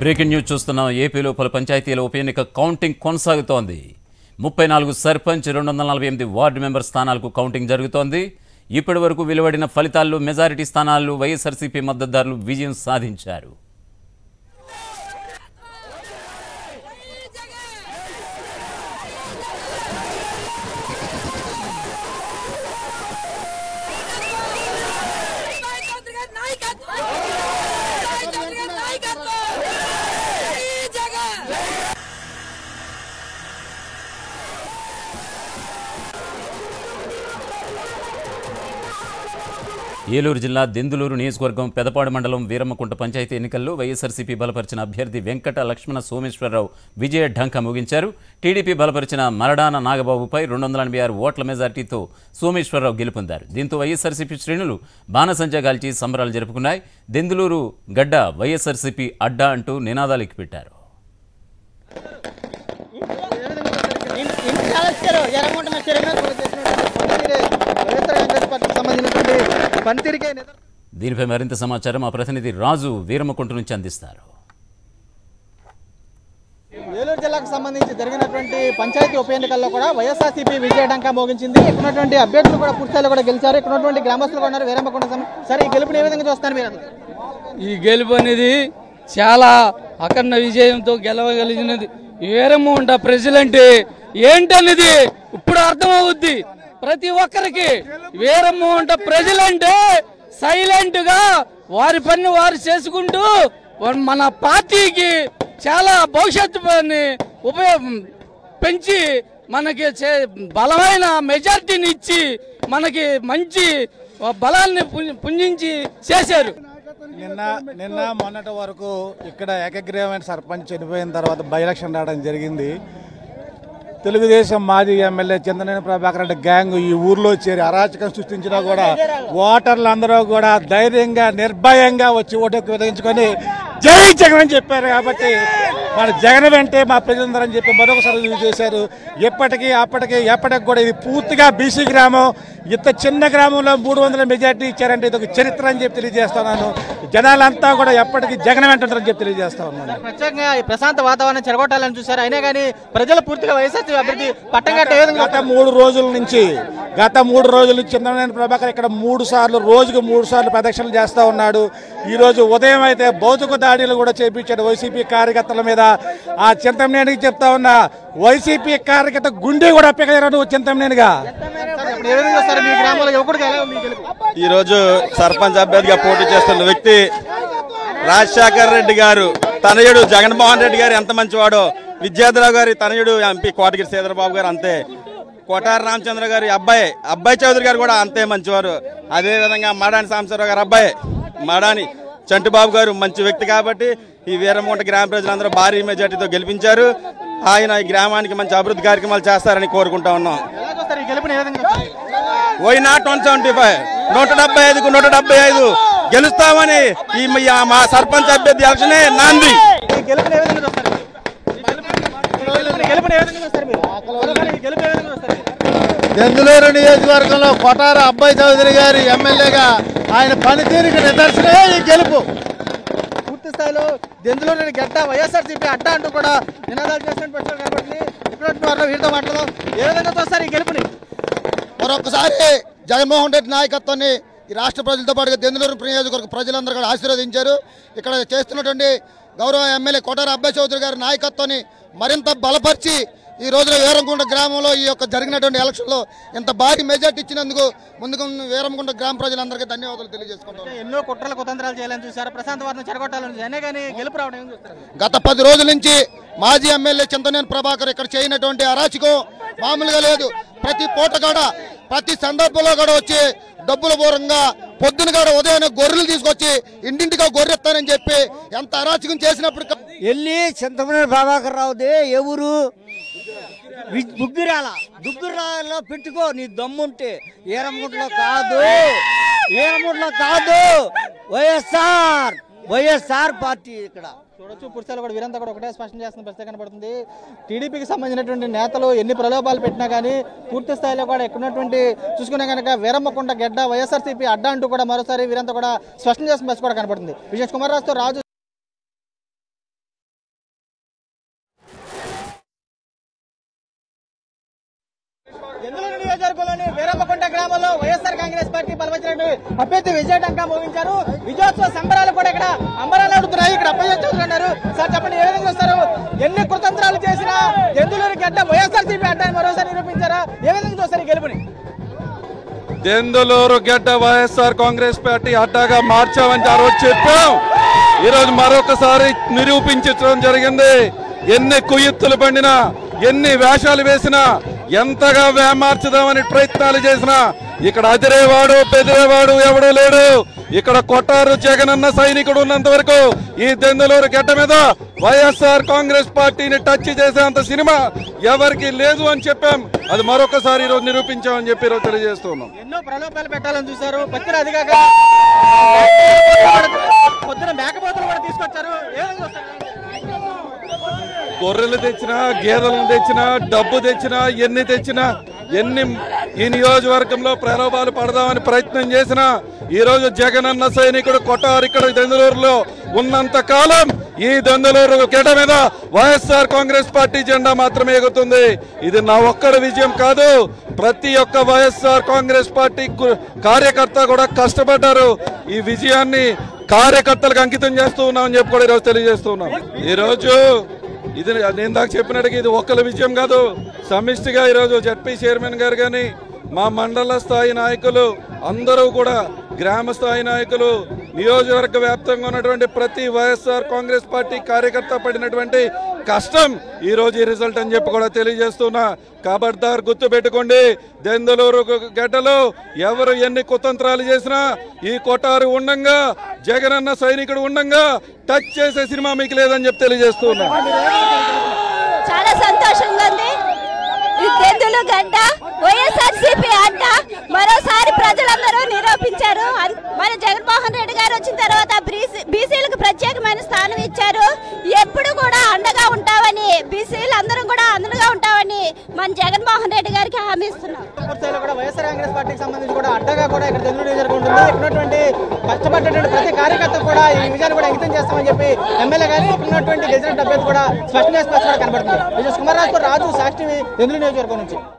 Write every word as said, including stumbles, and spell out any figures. Breaking news చూస్తున్నాం. ఏపీలో పలు పంచాయతీల ఉప ఎన్నిక కౌంటింగ్ కొనసాగుతోంది. ముప్పై నాలుగు సర్పంచ్ రెండు వందల నలభై ఎనిమిది వార్డు మెంబర్ స్థానాలకు కౌంటింగ్ జరుగుతోంది. ఇప్పటి వరకు వెలువడిన ఫలితాల్లో మెజారిటీ స్థానాల్లో వైఎస్ఆర్సీపీ మద్దతుదారులు విజయం సాధించారు. ఏలూరు జిల్లా దెందులూరు నియోజకవర్గం పెదపాడు మండలం వీరమ్మకుంట పంచాయతీ ఎన్నికల్లో వైఎస్ఆర్సీపీ బలపరిచిన అభ్యర్థి వెంకట లక్ష్మణ సోమేశ్వరరావు విజయ ఢంకా ముగించారు. టీడీపీ బలపరిచిన మరడాన నాగబాబుపై రెండు వందల ఎనభై ఆరు ఓట్ల మెజార్టీతో సోమేశ్వరరావు గెలుపొందారు. దీంతో వైఎస్ఆర్సీపీ శ్రేణులు బాణసంచా కాల్చి సంబరాలు జరుపుకున్నాయి. దెందులూరు గడ్డ వైఎస్ఆర్సీపీ అడ్డా అంటూ నినాదాలు ఎక్కిపెట్టారు. దీనిపై మరింత సమాచారం మా ప్రతినిధి రాజు వీరమ్మకుంట నుంచి అందిస్తారు. ఏలూరు జిల్లాకు సంబంధించి జరిగినటువంటి పంచాయతీ ఉప ఎన్నికల్లో కూడా వైఎస్ఆర్సీపీ విజయఢంకా మోగించింది. ఇక్కడ ఉన్నటువంటి అభ్యర్థులు కూడా పూర్తిలో కూడా గెలిచారు. ఇక్కడ ఉన్నటువంటి గ్రామస్తులు కూడా ఉన్నారు. వీరమ్మకుంట సరే, ఈ గెలుపుని ఏ విధంగా చూస్తారు మీరు? ఈ గెలుపు అనేది చాలా అఖండ విజయంతో గెలవగలిగినది. వీరమ్మకుంట ప్రజలంటే ఏంటనేది ఇప్పుడు అర్థమవుద్ది ప్రతి ఒక్కరికి. వీరమ్మకుంట ప్రజలంటే సైలెంట్ గా వారి పని వారు చేసుకుంటూ మన పార్టీకి చాలా భవిష్యత్తు పని ఉపయోగం పెంచి మనకి బలమైన మెజార్టీని ఇచ్చి మనకి మంచి బలాన్ని పుంజించి చేశారు. నిన్న నిన్న మొన్నటి వరకు ఇక్కడ ఏకగ్రీవమైన సర్పంచ్ చనిపోయిన తర్వాత బై ఎలక్షన్ రావడం జరిగింది. తెలుగుదేశం మాజీ ఎమ్మెల్యే చంద్రనేని ప్రభాకర్ రెడ్డి గ్యాంగ్ ఈ ఊర్లో చేరి అరాచకం సృష్టించినా కూడా ఓటర్లు అందరూ కూడా ధైర్యంగా నిర్భయంగా వచ్చి ఓటు విధించుకొని జై జగన్ అని చెప్పారు. కాబట్టి మన జగన్ వెంటే మా ప్రజలందరని చెప్పి మరొకసారి రుజువు చేశారు. ఎప్పటికీ అప్పటికీ ఎప్పటికి కూడా ఇది పూర్తిగా బీసీ గ్రామం. ఇంత చిన్న గ్రామంలో మూడు వందల మెజార్టీ ఇచ్చారంటే ఇది ఒక చరిత్ర అని చెప్పి తెలియజేస్తున్నాను. జనాలంతా కూడా ఎప్పటికీ జగన్ వెంట ఉంటారని చెప్పి తెలియజేస్తా ఉన్నాను. ప్రత్యేకంగా ప్రశాంత వాతావరణం చెడగొట్టాలని చూశారు. అయినా కానీ ప్రజలు పూర్తిగా వైఎస్ఆర్సీపీ అభివృద్ధి పట్టంగా గత మూడు రోజుల నుంచి గత మూడు రోజుల నుంచి చంద్రనేని ప్రభాకర్ ఇక్కడ మూడు సార్లు రోజుకు మూడు సార్లు ప్రదక్షిణలు చేస్తూ ఉన్నాడు. ఈరోజు ఉదయం అయితే భౌతిక దాడులు కూడా చేపించాడు వైసీపీ కార్యకర్తల మీద. ఆ చింతమనేనికి చెప్తా ఉన్నా, వైసీపీ కార్యకర్త గుండె కూడా అప్పగలరు చింతమనేనిగా. ఈరోజు సర్పంచ్ అభ్యర్థిగా పోటీ చేస్తున్న వ్యక్తి రాజశేఖర్ రెడ్డి గారు తనయుడు జగన్మోహన్ రెడ్డి గారు ఎంత మంచివాడో, విద్యాధరావు గారి తనయుడు ఎంపీ కోటగిరి శ్రీధరబాబు గారు అంతే, కోటారి రామచంద్ర గారి అబ్బాయి అబ్బాయి చౌదరి గారు కూడా అంతే మంచివారు. అదేవిధంగా మాడాని సాంబశివరావు గారు అబ్బాయి మాడాని చంటిబాబు గారు మంచి వ్యక్తి. కాబట్టి ఈ వీరమ్మకుంట గ్రామ ప్రజలందరూ భారీ మెజార్టీతో గెలిపించారు. ఆయన ఈ గ్రామానికి మంచి అభివృద్ధి కార్యక్రమాలు చేస్తారని కోరుకుంటా ఉన్నాం. Why not one seventy five నూట డెబ్బై ఐదుకు నూట డెబ్బై ఐదు గెలుస్తామని ఈ మా సర్పంచ్ అభ్యర్థి ఎలక్షనే నాంది. దెందులూరు నియోజకవర్గంలో కోటార అబ్బాయి చౌదరి గారి ఎమ్మెల్యేగా ఆయన పనితీరుకి నిదర్శనమే ఈ గెలుపు. పూర్తి స్థాయిలో దెందులూరు గడ్డ వైఎస్ఆర్సీపీ అడ్డా అంటూ కూడా నినాదాలు చేస్తూ పెట్టారు. కాబట్టి ఇప్పుడు వీరితో మాట్లాడదాం. ఏ విధంగా చూస్తారు ఈ గెలుపుని? మరొకసారి జగన్మోహన్ రెడ్డి నాయకత్వాన్ని ఈ రాష్ట్ర ప్రజలతో పాటుగా దెందులూరు నియోజకవర్గ ప్రజలందరూ కూడా ఆశీర్వదించారు. ఇక్కడ చేస్తున్నటువంటి గౌరవ ఎమ్మెల్యే కోటార అబ్బాయి చౌదరి గారి నాయకత్వాన్ని మరింత బలపరిచి ఈ రోజున వీరమ్మకుంట గ్రామంలో ఈ యొక్క జరిగినటువంటి ఎలక్షన్లో ఇంత భారీ మెజార్టీ ఇచ్చినందుకు ముందుకు వీరమ్మకుంట గ్రామ ప్రజలందరికీ ధన్యవాదాలు తెలియజేసుకుంటాం. ఎన్నో కుట్రల కుతంత్రాలు చేయాలని చూసారు, ప్రశాంత వారిని చెడగొట్టాలని గెలుపు రావడం. గత పది రోజుల నుంచి మాజీ ఎమ్మెల్యే చింతనేని ప్రభాకర్ ఇక్కడ చేయనటువంటి అరాచకం మామూలుగా లేదు. ప్రతి పూట కాడ ప్రతి సందర్భంలో కూడా వచ్చి డబ్బుల పూర్వంగా పొద్దున కూడా ఉదయం గొర్రెలు తీసుకొచ్చి ఇంటింటిగా గొర్రెత్తానని చెప్పి ఎంత అరాచకం చేసినప్పుడు వెళ్ళి చింతనేని ప్రభాకర్ రావుదే ఎవరు దుగ్గిరాల దుగ్గిరాలలో పెట్టుకో నీ దమ్ముంటే. వీరమ్మకుంటలో కాదు, వీరమ్మకుంటలో కాదు, వైఎస్ఆర్ వైఎస్ఆర్ పార్టీ ఇక్కడ చూడొచ్చు. పురుషాలు కూడా వీరంతా కూడా ఒకటే స్పష్టం చేస్తున్న పరిస్థితి కనబడుతుంది. టీడీపీకి సంబంధించినటువంటి నేతలు ఎన్ని ప్రలోభాలు పెట్టినా కానీ పూర్తి స్థాయిలో కూడా ఎక్కడున్నటువంటి చూసుకునే కనుక వీరమ్మకుంట గడ్డ వైఎస్ఆర్సీపీ అడ్డా అంటూ కూడా మరోసారి వీరంతా కూడా స్పష్టం చేస్తున్న పరిస్థితి కూడా కనబడుతుంది. విజేష్ కుమార్ రాజుతో రాజు సభలో వైఎస్ఆర్ కాంగ్రెస్ పార్టీ బలపరిచినటువంటి అభ్యర్థి విజయ డంకా మోగించారు. విజయోత్సవ సంబరాలు కూడా ఇక్కడ అంబరాలాడుతున్నాయి. ఇక్కడ అభ్యర్థి చూస్తున్నారు. సార్ చెప్పండి, ఏ విధంగా చూస్తారు? ఎన్ని కుతంత్రాలు చేసినా దెందులూరు గడ్డ వైఎస్ఆర్సీపీ అడ్డా మరోసారి నిరూపించారా? ఏ విధంగా చూస్తారు గెలుపుని? దెందులూరు గడ్డ వైఎస్ఆర్ కాంగ్రెస్ పార్టీ అడ్డాగా మార్చామని ఆ రోజు చెప్పాం. ఈ రోజు మరొకసారి నిరూపించడం జరిగింది. ఎన్ని కుయుత్తులు పండినా, ఎన్ని వేషాలు వేసినా, ఎంతగా వేమార్చుదామని ప్రయత్నాలు చేసినా ఇక్కడ అదిరేవాడు బెదిరేవాడు ఎవడూ లేడు. ఇక్కడ కొట్టారు జగనన్న సైనికుడు ఉన్నంత వరకు ఈ దెందులూరు గడ్డ మీద వైఎస్ఆర్ కాంగ్రెస్ పార్టీని టచ్ చేసేంత సినిమా ఎవరికి లేదు అని చెప్పాం. అది మరొకసారి ఈరోజు నిరూపించామని చెప్పి ఈరోజు తెలియజేస్తున్నాం. ఎన్నో ప్రలోభాలు పెట్టాలని చూశారు. గొర్రెలు తెచ్చినా, గేదెలను తెచ్చినా, డబ్బు తెచ్చినా, ఎన్ని తెచ్చినా, ఎన్ని ఈ నియోజకవర్గంలో ప్రలోభాలు పడదామని ప్రయత్నం చేసినా ఈరోజు జగనన్న సైనికుడు కొట్టారు ఇక్కడ దెందులూరులో ఉన్నంత కాలం ఈ దెందులూరు గడ్డ మీద వైఎస్ఆర్ కాంగ్రెస్ పార్టీ జెండా మాత్రమే ఎగురుతుంది. ఇది నా ఒక్కడి విజయం కాదు. ప్రతి ఒక్క వైఎస్ఆర్ కాంగ్రెస్ పార్టీ కార్యకర్త కూడా కష్టపడ్డారు. ఈ విజయాన్ని కార్యకర్తలకు అంకితం చేస్తూ ఉన్నామని చెప్పి కూడా ఈరోజు తెలియజేస్తూ ఉన్నాం. ఈరోజు ఇది నేను దాకా చెప్పినట్టుగా ఇది ఒక్కల విజయం కాదు. సమిష్టిగా ఈరోజు జడ్పీ చైర్మన్ గారు కానీ, మా మండల స్థాయి నాయకులు అందరూ కూడా, గ్రామ స్థాయి నాయకులు, నియోజకవర్గ వ్యాప్తంగా ఉన్నటువంటి ప్రతి వైఎస్ఆర్ కాంగ్రెస్ పార్టీ కార్యకర్త పడినటువంటి కష్టం ఈరోజు ఈ రిజల్ట్ అని చెప్పి కూడా తెలియజేస్తున్నా. ఖబర్దార్ గుర్తుపెట్టుకోండి, దెందులూరు గడ్డలో ఎవరు ఎన్ని కుతంత్రాలు చేసినా, ఈ కొటారు ఉండంగా, జగనన్న సైనికుడు ఉండంగా టచ్ చేసే సినిమా మీకు లేదని చెప్పి తెలియజేస్తున్నా. చాలా సంతోషంగా ఉంది. దెందులూరు గడ్డ వైఎస్ఆర్సీపీ అడ్డ మరోసారి ప్రజలందరూ నిరూపించారు. మన జగన్మోహన్ రెడ్డి గారు వచ్చిన తర్వాత బీసీలకు ప్రత్యేకమైన స్థానం ఇచ్చారు. ఎప్పుడు కూడా అండగా ఉంటామని, బీసీలు అందరూ కూడా అండగా ఉంటామని మన జగన్మోహన్ రెడ్డి గారికి హామీ ఇస్తున్నాం. వైఎస్ఆర్ కాంగ్రెస్ పార్టీకి సంబంధించి కూడా అడ్డగా కూడా ఇక్కడ దెందులూరు జరుగుతుంది. ఇక్కడటువంటి కష్టపడ్డటువంటి ప్రతి కార్యకర్త కూడా ఈ విజయాన్ని కూడా అంకితం చేస్తామని చెప్పి ఎమ్మెల్యే గారు, ఇక్కడ గెలిచిన అభ్యర్థి కూడా స్పష్టంగా స్పష్టంగా కనబడుతుంది. కుమార్ రాజు రాజు సాక్షి దెందులూరు నియోజకవర్గం నుంచి.